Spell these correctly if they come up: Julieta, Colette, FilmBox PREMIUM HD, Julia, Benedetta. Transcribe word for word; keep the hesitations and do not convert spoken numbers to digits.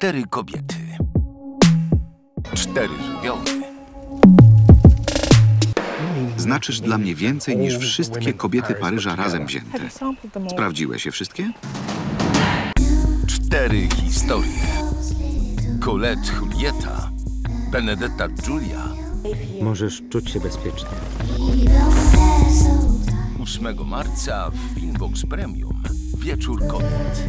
Cztery kobiety. Cztery żywioły. Znaczysz dla mnie więcej niż wszystkie kobiety Paryża razem wzięte. Sprawdziłeś je wszystkie? Cztery historie. Colette, Julieta. Benedetta, Julia. Możesz czuć się bezpiecznie. ósmego marca w FilmBox PREMIUM Wieczór kobiet.